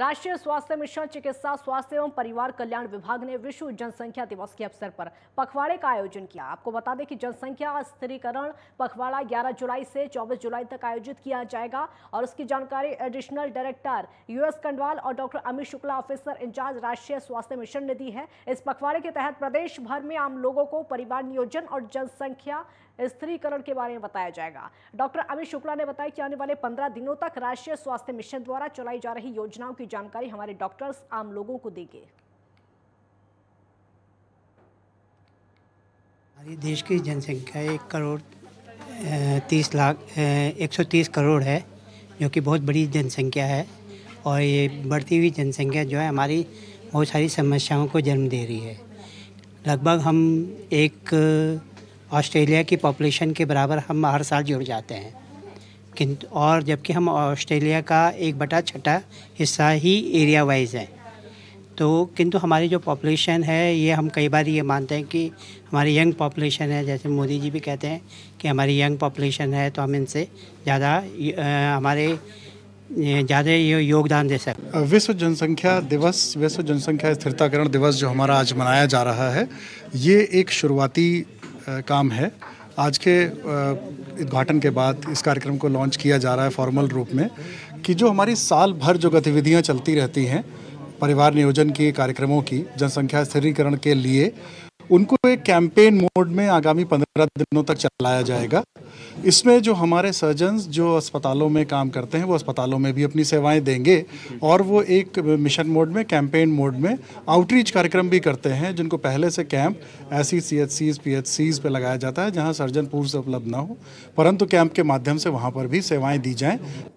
राष्ट्रीय स्वास्थ्य मिशन चिकित्सा स्वास्थ्य एवं परिवार कल्याण विभाग ने विश्व जनसंख्या दिवस के अवसर पर पखवाड़े का आयोजन किया। आपको बता दें कि जनसंख्या स्थिरीकरण पखवाड़ा 11 जुलाई से 24 जुलाई तक आयोजित किया जाएगा और उसकी जानकारी एडिशनल डायरेक्टर यूएस कंडवाल और doctor Amit Shukla officer in charge राष्ट्रीय स्वास्थ्य मिशन ने दी है। इस पखवाड़े के तहत प्रदेश भर में आम लोगों को परिवार नियोजन और जनसंख्या स्थिरीकरण के बारे में बताया जाएगा। डॉक्टर अमित शुक्ला ने बताया कि आने वाले 15 दिनों तक राष्ट्रीय स्वास्थ्य मिशन द्वारा चलाई जा रही योजनाओं की जानकारी हमारे डॉक्टर्स आम लोगों को देंगे। हमारे देश की जनसंख्या 130 करोड़ है, जो कि बहुत बड़ी जनसंख्या है और ये बढ़ती हुई जनसंख्या जो है हमारी बहुत सारी समस्याओं को जन्म दे रही है। लगभग हम एक ऑस्ट्रेलिया की पॉपुलेशन के बराबर हम हर साल जुड़ जाते हैं, किंतु और जबकि हम ऑस्ट्रेलिया का 1/6 हिस्सा ही एरिया वाइज है, तो किंतु हमारी जो पॉपुलेशन है ये हम कई बार ये मानते हैं कि हमारी यंग पॉपुलेशन है। जैसे मोदी जी भी कहते हैं कि हमारी यंग पॉपुलेशन है, तो हम इनसे ज़्यादा ये योगदान दे सकते हैं। विश्व जनसंख्या स्थिरताकरण दिवस जो हमारा आज मनाया जा रहा है, ये एक शुरुआती काम है। आज के उद्घाटन के बाद इस कार्यक्रम को लॉन्च किया जा रहा है फॉर्मल रूप में, कि जो हमारी साल भर जो गतिविधियां चलती रहती हैं परिवार नियोजन के कार्यक्रमों की जनसंख्या स्थिरीकरण के लिए, उनको एक कैंपेन मोड में आगामी 15 दिनों तक चलाया जाएगा। इसमें जो हमारे सर्जन्स जो अस्पतालों में काम करते हैं वो अस्पतालों में भी अपनी सेवाएं देंगे और वो एक मिशन मोड में कैंपेन मोड में आउटरीच कार्यक्रम भी करते हैं, जिनको पहले से कैंप ऐसी CHCs PHCs पर लगाया जाता है जहां सर्जन पूर्व से उपलब्ध ना हो, परंतु कैंप के माध्यम से वहाँ पर भी सेवाएँ दी जाएँ।